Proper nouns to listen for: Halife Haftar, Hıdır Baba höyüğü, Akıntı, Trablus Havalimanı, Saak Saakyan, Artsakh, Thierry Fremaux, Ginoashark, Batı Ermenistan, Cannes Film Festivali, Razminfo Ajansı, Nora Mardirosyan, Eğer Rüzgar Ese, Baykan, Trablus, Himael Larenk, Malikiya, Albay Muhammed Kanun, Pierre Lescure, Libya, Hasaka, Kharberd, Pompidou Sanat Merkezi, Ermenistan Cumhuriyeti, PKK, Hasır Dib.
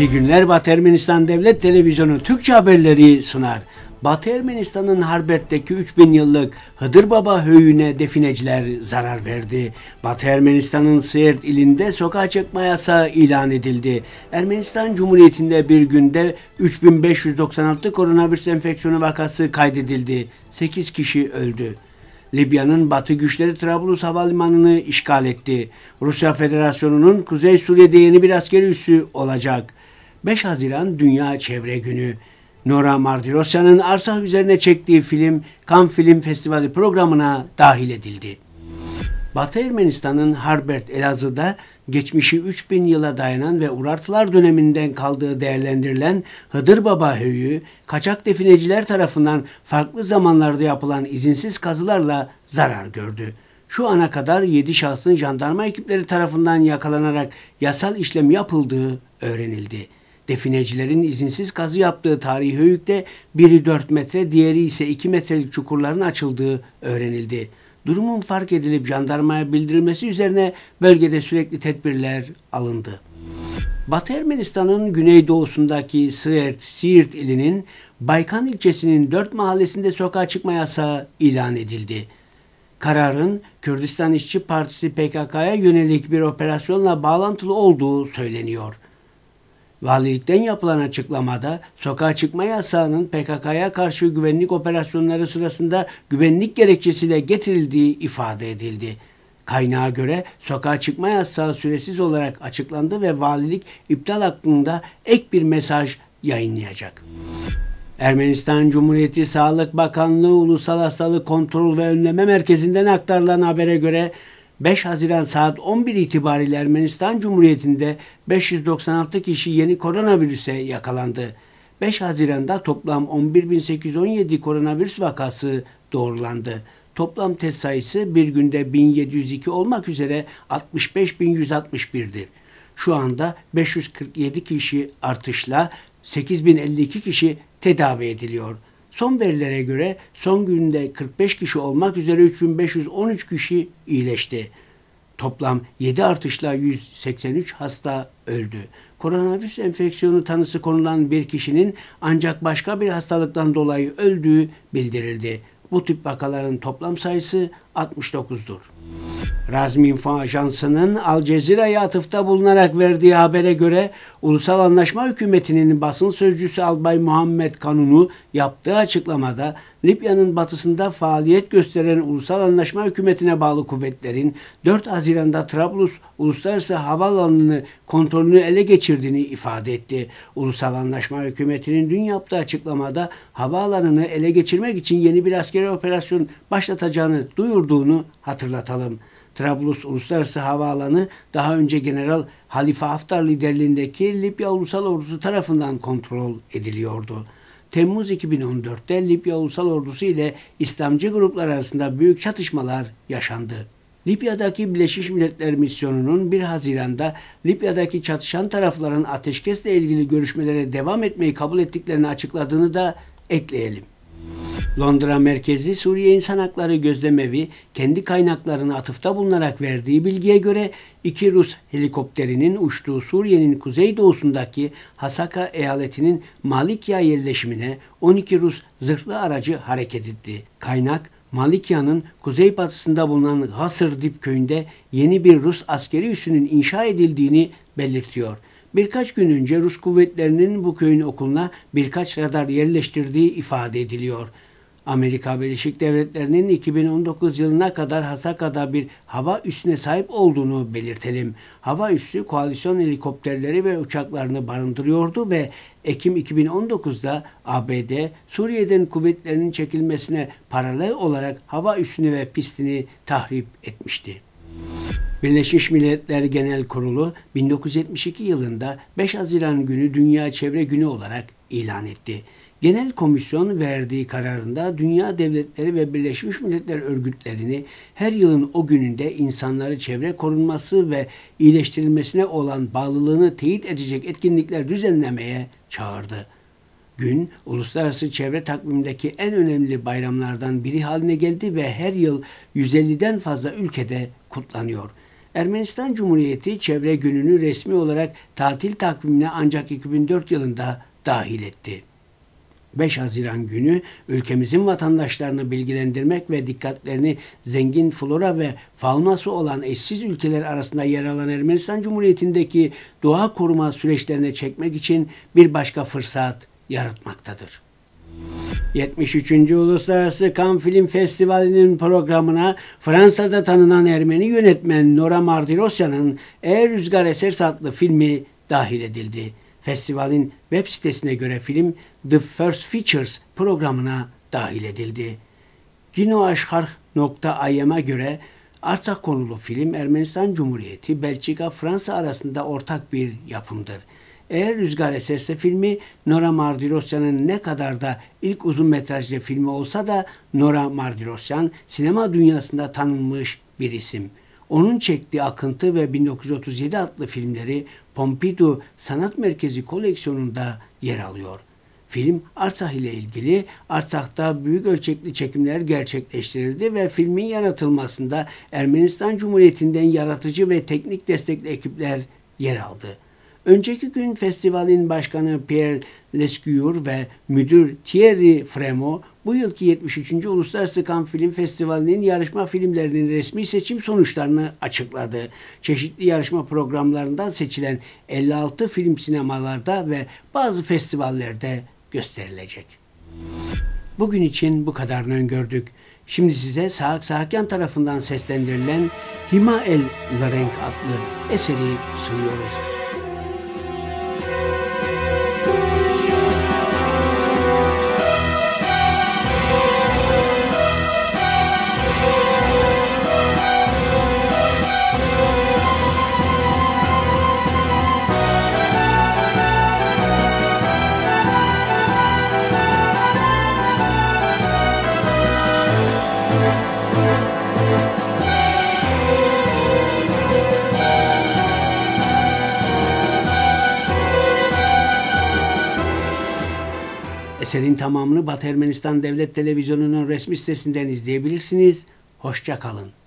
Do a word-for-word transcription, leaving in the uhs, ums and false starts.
İyi günler Batı Ermenistan Devlet Televizyonu Türkçe haberleri sunar. Batı Ermenistan'ın Kharberd'deki üç bin yıllık Hıdır Baba höyüğüne defineciler zarar verdi. Batı Ermenistan'ın Siirt ilinde sokağa çıkma yasağı ilan edildi. Ermenistan Cumhuriyeti'nde bir günde üç bin beş yüz doksan altı koronavirüs enfeksiyonu vakası kaydedildi. sekiz kişi öldü. Libya'nın Batı güçleri Trablus havalimanını işgal etti. Rusya Federasyonu'nun Kuzey Suriye'de yeni bir askeri üssü olacak. beş Haziran Dünya Çevre Günü. Nora Mardirosyan'ın Artsakh üzerine çektiği film Cannes Film Festivali programına dahil edildi. Batı Ermenistan'ın Kharberd, Elazığ'da geçmişi üç bin yıla dayanan ve Urartılar döneminden kaldığı değerlendirilen Hıdır Baba höyüğü, kaçak defineciler tarafından farklı zamanlarda yapılan izinsiz kazılarla zarar gördü. Şu ana kadar yedi şahsın jandarma ekipleri tarafından yakalanarak yasal işlem yapıldığı öğrenildi. Definecilerin izinsiz kazı yaptığı tarihi höyükte biri dört metre, diğeri ise iki metrelik çukurların açıldığı öğrenildi. Durumun fark edilip jandarmaya bildirilmesi üzerine bölgede sürekli tedbirler alındı. Batı Ermenistan'ın güneydoğusundaki Siirt, Siirt ilinin Baykan ilçesinin dört mahallesinde sokağa çıkma yasağı ilan edildi. Kararın Kürdistan İşçi Partisi P K K'ya yönelik bir operasyonla bağlantılı olduğu söyleniyor. Valilikten yapılan açıklamada sokağa çıkma yasağının P K K'ya karşı güvenlik operasyonları sırasında güvenlik gerekçesiyle getirildiği ifade edildi. Kaynağa göre sokağa çıkma yasağı süresiz olarak açıklandı ve valilik iptal hakkında ek bir mesaj yayınlayacak. Ermenistan Cumhuriyeti Sağlık Bakanlığı Ulusal Hastalık Kontrol ve Önleme Merkezi'nden aktarılan habere göre beş Haziran saat on bir itibariyle Ermenistan Cumhuriyeti'nde beş yüz doksan altı kişi yeni koronavirüse yakalandı. beş Haziran'da toplam on bir bin sekiz yüz on yedi koronavirüs vakası doğrulandı. Toplam test sayısı bir günde bin yedi yüz iki olmak üzere altmış beş bin yüz altmış bir'dir. Şu anda beş yüz kırk yedi kişi artışla sekiz bin elli iki kişi tedavi ediliyor. Son verilere göre son günde kırk beş kişi olmak üzere üç bin beş yüz on üç kişi iyileşti. Toplam yedi artışla yüz seksen üç hasta öldü. Koronavirüs enfeksiyonu tanısı konulan bir kişinin ancak başka bir hastalıktan dolayı öldüğü bildirildi. Bu tip vakaların toplam sayısı altmış dokuz'dur. Razminfo Ajansı'nın Al-Cezira'ya atıfta bulunarak verdiği habere göre Ulusal Anlaşma Hükümeti'nin basın sözcüsü Albay Muhammed Kanun'u yaptığı açıklamada Libya'nın batısında faaliyet gösteren Ulusal Anlaşma Hükümeti'ne bağlı kuvvetlerin dört Haziran'da Trablus Uluslararası Havaalanı'nı kontrolünü ele geçirdiğini ifade etti. Ulusal Anlaşma Hükümeti'nin dün yaptığı açıklamada havaalanını ele geçirmek için yeni bir askeri operasyon başlatacağını duyurduğunu hatırlatalım. Trablus Uluslararası Havaalanı daha önce General Halife Haftar liderliğindeki Libya Ulusal Ordusu tarafından kontrol ediliyordu. Temmuz iki bin on dört'te Libya Ulusal Ordusu ile İslamcı gruplar arasında büyük çatışmalar yaşandı. Libya'daki Birleşmiş Milletler misyonunun bir Haziran'da Libya'daki çatışan tarafların ateşkesle ilgili görüşmelere devam etmeyi kabul ettiklerini açıkladığını da ekleyelim. Londra merkezli Suriye İnsan Hakları Gözlemevi kendi kaynaklarına atıfta bulunarak verdiği bilgiye göre iki Rus helikopterinin uçtuğu Suriye'nin kuzeydoğusundaki Hasaka eyaletinin Malikiya yerleşimine on iki Rus zırhlı aracı hareket etti. Kaynak Malikiya'nın kuzeybatısında bulunan Hasır Dib köyünde yeni bir Rus askeri üssünün inşa edildiğini belirtiyor. Birkaç gün önce Rus kuvvetlerinin bu köyün okuluna birkaç radar yerleştirdiği ifade ediliyor. Amerika Birleşik Devletleri'nin iki bin on dokuz yılına kadar Hasaka'da bir hava üssüne sahip olduğunu belirtelim. Hava üssü koalisyon helikopterleri ve uçaklarını barındırıyordu ve Ekim iki bin on dokuz'da A B D, Suriye'den kuvvetlerinin çekilmesine paralel olarak hava üssünü ve pistini tahrip etmişti. Birleşmiş Milletler Genel Kurulu bin dokuz yüz yetmiş iki yılında beş Haziran günü Dünya Çevre Günü olarak ilan etti. Genel Komisyon verdiği kararında dünya devletleri ve Birleşmiş Milletler örgütlerini her yılın o gününde insanları çevre korunması ve iyileştirilmesine olan bağlılığını teyit edecek etkinlikler düzenlemeye çağırdı. Gün, uluslararası çevre takvimindeki en önemli bayramlardan biri haline geldi ve her yıl yüz elli'den fazla ülkede kutlanıyor. Ermenistan Cumhuriyeti Çevre Günü'nü resmi olarak tatil takvimine ancak iki bin dört yılında dahil etti. beş Haziran günü ülkemizin vatandaşlarını bilgilendirmek ve dikkatlerini zengin flora ve faunası olan eşsiz ülkeler arasında yer alan Ermenistan Cumhuriyeti'ndeki doğa koruma süreçlerine çekmek için bir başka fırsat yaratmaktadır. yetmiş üçüncü Uluslararası Cannes Film Festivali'nin programına Fransa'da tanınan Ermeni yönetmen Nora Mardirosyan'ın Eğer Rüzgar Ese adlı filmi dahil edildi. Festivalin web sitesine göre film The First Features programına dahil edildi. Ginoashark nokta im'a göre Artsakh konulu film Ermenistan Cumhuriyeti, Belçika, Fransa arasında ortak bir yapımdır. Eğer Rüzgar Eserse filmi Nora Mardirosyan'ın ne kadar da ilk uzun metrajlı filmi olsa da Nora Mardirosyan sinema dünyasında tanınmış bir isim. Onun çektiği Akıntı ve bin dokuz yüz otuz yedi adlı filmleri Pompidou Sanat Merkezi koleksiyonunda yer alıyor. Film Artsakh ile ilgili Artsakh'ta büyük ölçekli çekimler gerçekleştirildi ve filmin yaratılmasında Ermenistan Cumhuriyeti'nden yaratıcı ve teknik destekli ekipler yer aldı. Önceki gün festivalin başkanı Pierre Lescure ve müdür Thierry Fremaux bu yılki yetmiş üçüncü Uluslararası Cannes Film Festivali'nin yarışma filmlerinin resmi seçim sonuçlarını açıkladı. Çeşitli yarışma programlarından seçilen elli altı film sinemalarda ve bazı festivallerde gösterilecek. Bugün için bu kadarını öngördük. Şimdi size Saak Saakyan tarafından seslendirilen Himael Larenk adlı eseri sunuyoruz. Eserin tamamını Batı Ermenistan Devlet Televizyonu'nun resmi sitesinden izleyebilirsiniz. Hoşça kalın.